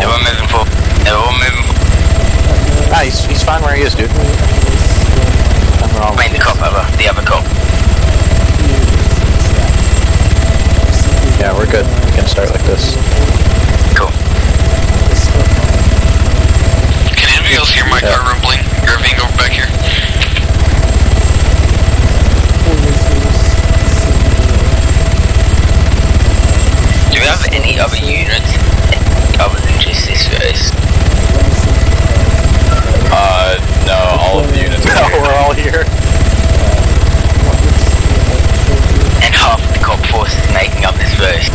don't. Never moving. Nah, he's fine where he is, dude. I mean, the cop over. The other cop. Yeah, we're good. We can start like this. Cool. Can anybody else hear my car rumbling? Irving, over back here. Do we have any other units other than just this face? No, all of the units are here. We're all here. And half of the cop force is making up this verse.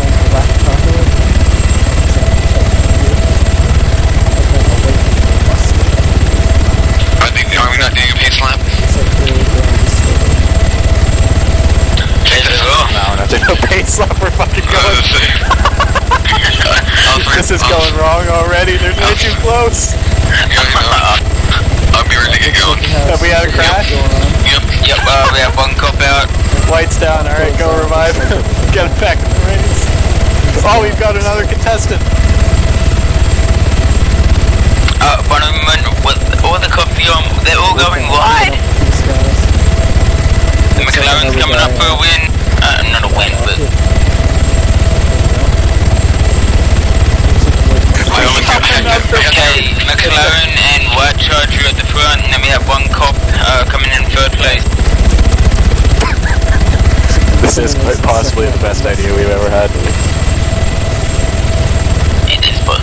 Are we not doing a pace lap? Change as well? No, we're not doing a pace lap, we're fucking going. This is going wrong already, they're way too close. I'll be ready to get going. Have we had a crash? Yep, we have one cop out. Lights down, alright, go revive him. Get him back in the race. Oh, we've got another contestant. One of them, all the cops they're all going wide. The McLaren's coming up for a win. Not a win, but... Okay, McLaren and White Charger at the front, and then we have one cop coming in third place. This is quite possibly the best idea we've ever had. It is, but...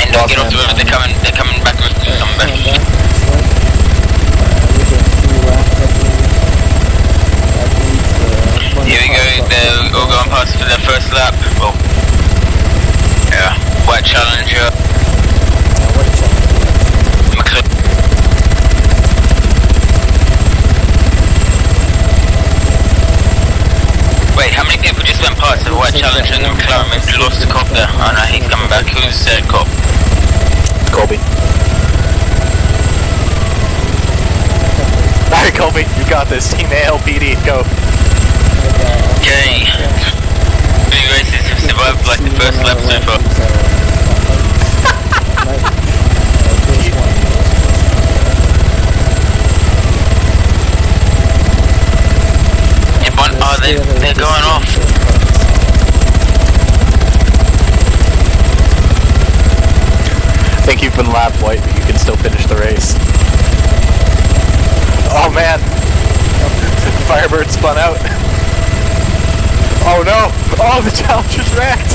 And don't get off the river, they're coming back with some back. Here we go, they're all going past for their first lap. Well, yeah, White Challenger. Wait, how many people just went past the White Challenger and the McLaren? We lost the cop there. Oh no, he's coming back. Who's the third cop? Colby. Alright, Colby, you got this. Team ALPD, go. Okay, three races have survived like the first lap so far. They're going off. I think you've been lap white, but you can still finish the race. Oh man, Firebird spun out. Oh no! Oh, the Challenger's wrecked!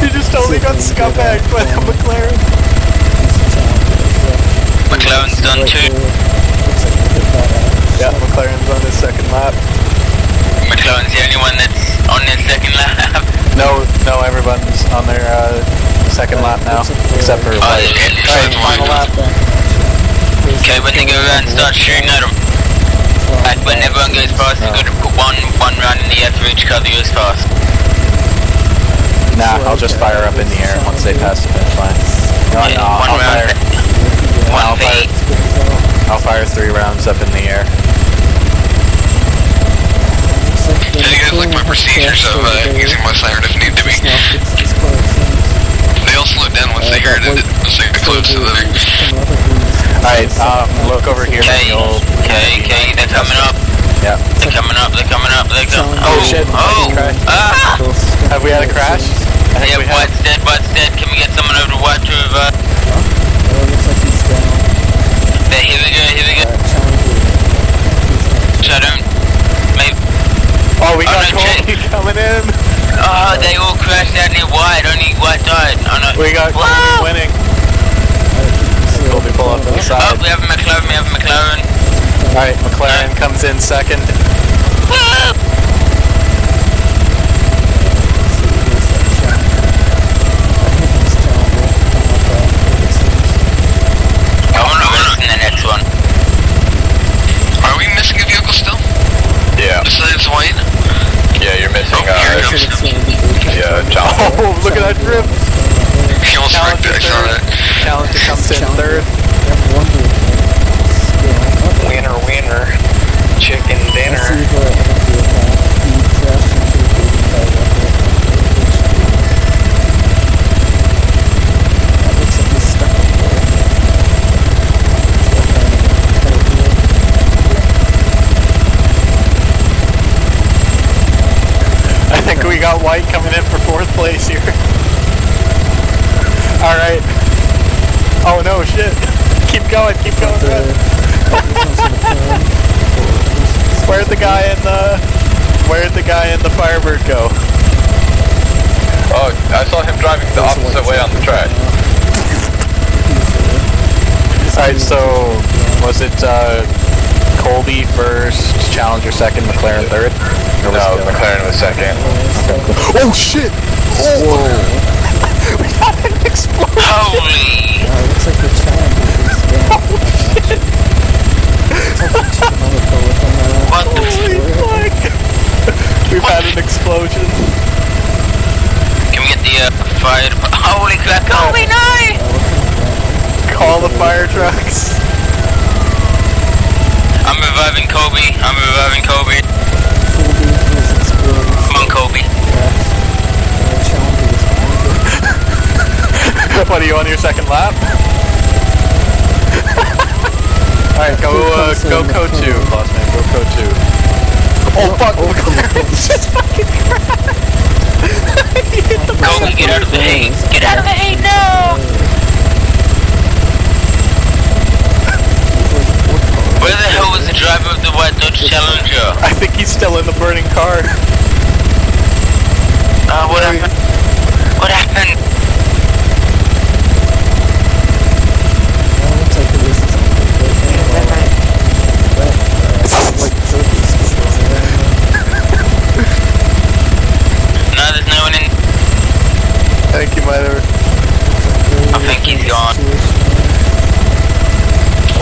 He just totally got scumbagged by the McLaren. McLaren's done too. Yeah, McLaren's on his second lap. McLaren's the only one that's on his second lap. No, everyone's on their second lap now, except for... Alright, final lap. Okay, when they go around and start shooting at them. Like when everyone goes fast, you've got to put one round in the air for each car that goes fast. Nah, I'll just fire up in the air once they pass the finish line. I'll fire 3 rounds up in the air. Do you guys like my procedures of using my siren if need to be? They all slowed down once they heard it, just like the close to the... Alright, look over here. Okay, they're coming up. Yeah. They're coming up. Oh, shit. Have we had a crash? Yeah, White's dead. Can we get someone over to White to revive? Here we go. Oh, we got Colby coming in. Oh, they all crashed out near White. Only White died. Oh, no. We got Colby winning. Colby pull off to the side. Oh, we have McLaren. Alright, McLaren comes in second. I want to win in the next one. Are we missing a vehicle still? Yeah. Besides Wayne? Yeah, you're missing John. Oh, look at that drift! He almost wrecked it, I saw that. Challenger comes in third. Winner, chicken dinner. going, keep going. Where'd the guy in the Firebird go? Oh, I saw him driving the opposite way on the track. Alright, so was it Colby first, Challenger second, McLaren third? No, McLaren was second. Oh shit! Oh! We got an explosion! Holy! Yeah, it looks like the Challenger is down. Oh shit! What the fuck? We've had an explosion. Can we get the fire? Holy crap! Colby, no! Call the fire trucks. I'm reviving Kobe. I'm reviving Kobe. Come on, Kobe. What are you on your second lap? Alright, go code 2, boss man. Go code 2. Oh fuck! It's just fucking crap. Kobe, get out of the 8. Get out of the 8 now. Where the hell was the driver of the white Dodge Challenger? I think he's still in the burning car. What happened? What happened? No, there's no one in. I think he might have. I think he's gone.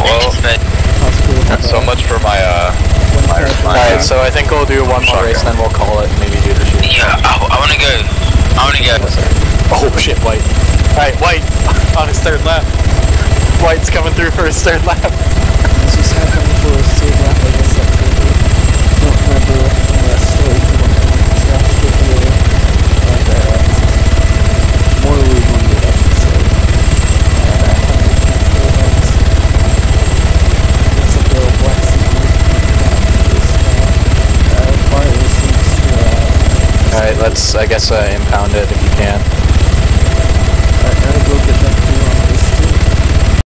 Well. So much for my, Alright, so I think we'll do one more race and then we'll call it and maybe do the shoot. Yeah, I wanna go. Oh shit, White. Alright, White, on his third lap. White's coming through for his third lap. This is happening for his third lap, I guess that could be. Don't remember the story from one time. It's not good to be like that. More league one day, I should say. Alright, let's, I guess, impound it if you can.